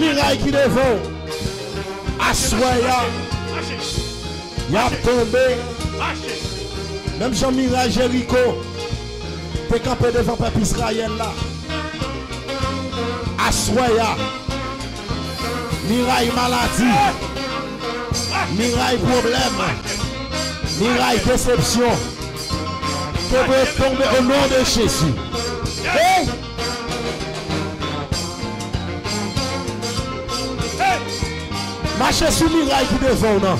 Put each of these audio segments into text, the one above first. Miray qui devant, Assoya, il a tombé. Même Jean Miray Jericho, t'es campé devant Peuple Israël là. Assoya, Miray maladie, Miray problème, Miray déception. Tu peux tomber au nom de Jésus. Hey! Marchez sous Miray qui devant non.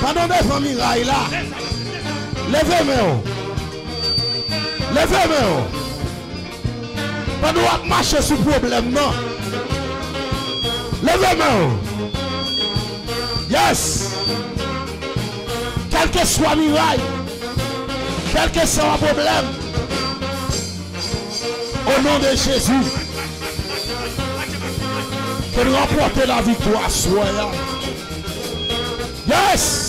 Pendant devant Miray là. Levez-moi. Levez-moi. Pendant que marcher sous problème non. Levez-moi. Yes. Quel que soit Miray, quel que soit le problème, au nom de Jésus, que nous remportons la victoire soit là. Yes!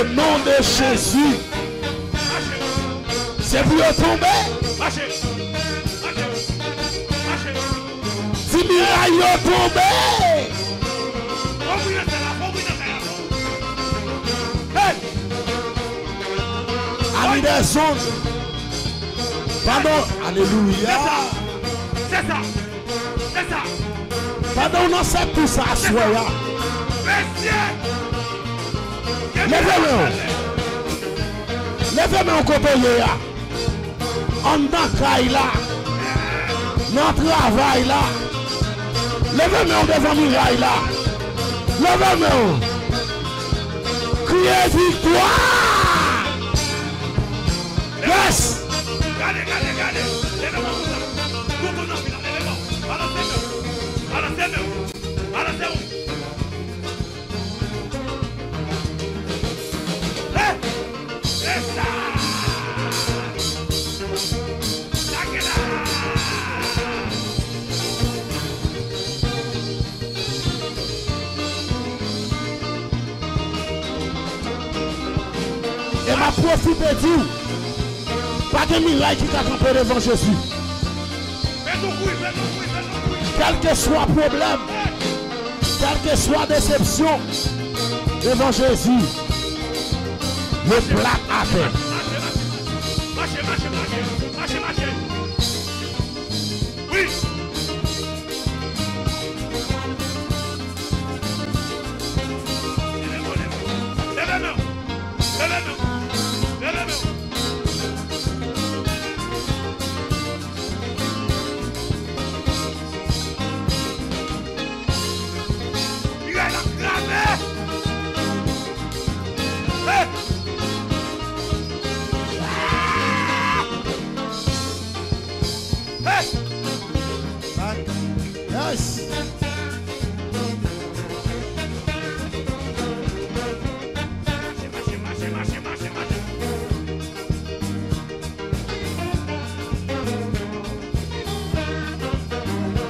Au nom de Jésus, c'est vous tomber? Si Miray tomber! Allez des ondes! Pardon! Alléluia! C'est ça! C'est ça! Pardon, non, c'est tout ça, soya. Levez-moi, compagnie. En dans là, notre travail là. Levez-moi devant Miray là. Levez-moi. Criez victoire. Yes. Et ma profite du pas de Miray qui t'a campé devant Jésus. Quel que soit problème, quelle que soit déception, devant Jésus, le plat à terre. Oui.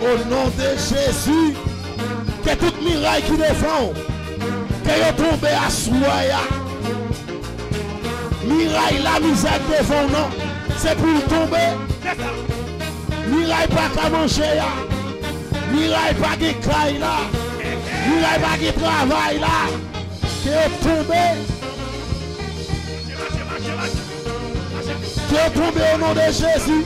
Au nom de Jésus, que toute Miray qui défend, qu'elle tombe à soi. Miray la misère devant non, c'est pour tomber. Miray pas qu'à manger, Miray pas de caille là, Miray pas de travail là, qu'elle tombe. Qu'elle tombe au nom de Jésus.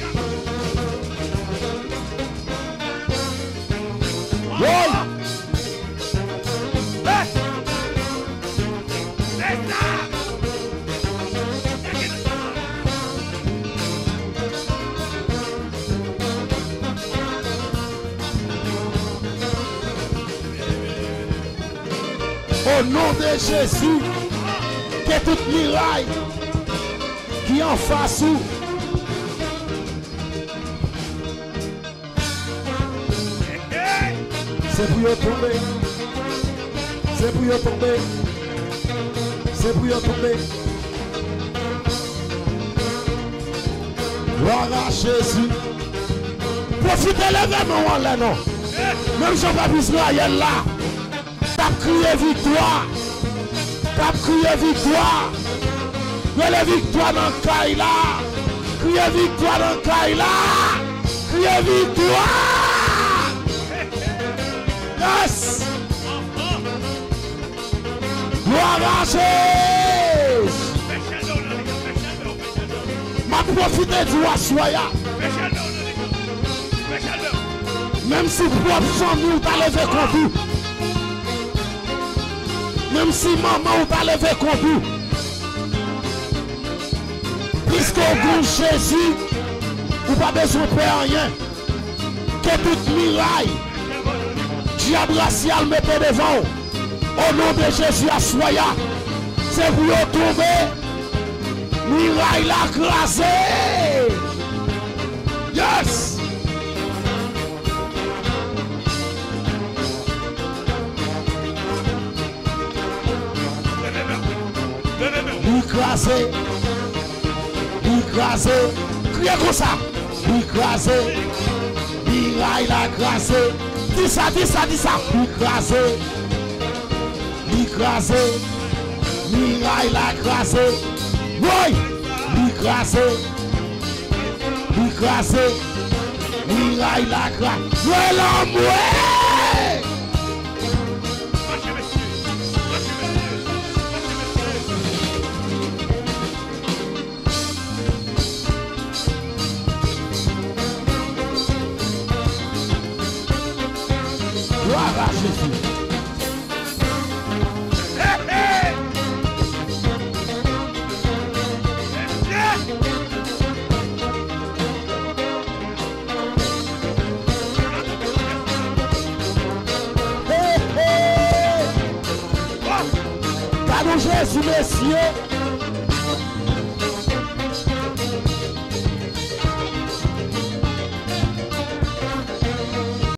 Au nom de Jésus, que toute Miray qui en face où c'est pour tomber, c'est pour tomber, c'est pour tomber. Gloire à Jésus. Profitez l'événement en l'air, non? Même Jean-Baptiste Israël là, t'as crié victoire. T'as crié victoire. Mais la victoire dans Kaila. Criez victoire dans Kaila. Criez victoire. Yes. Gloire à Jésus. Ma profiter du Assoya. Même si propre sang nous t'a levé contre vous. Même si maman t'a levé contre vous. Puisqu'on goûte Jésus, vous pas besoin de faire rien. Que toute miraille, diable racial mettez devant. Au nom de Jésus Assoya, c'est vous tomber. Miraille la grâce. Yes. Écrasé. Écrasé. Criez comme ça. Écrasé. Miraille la grâce. Dis ça, dis ça, dis ça. Écrasé. Écrasé. Miraille la grâce. Oui, décrasé, décrasé, miraille la grâce. Oui, l'homme, oui. Gloire à Jésus. Jésus, messieurs,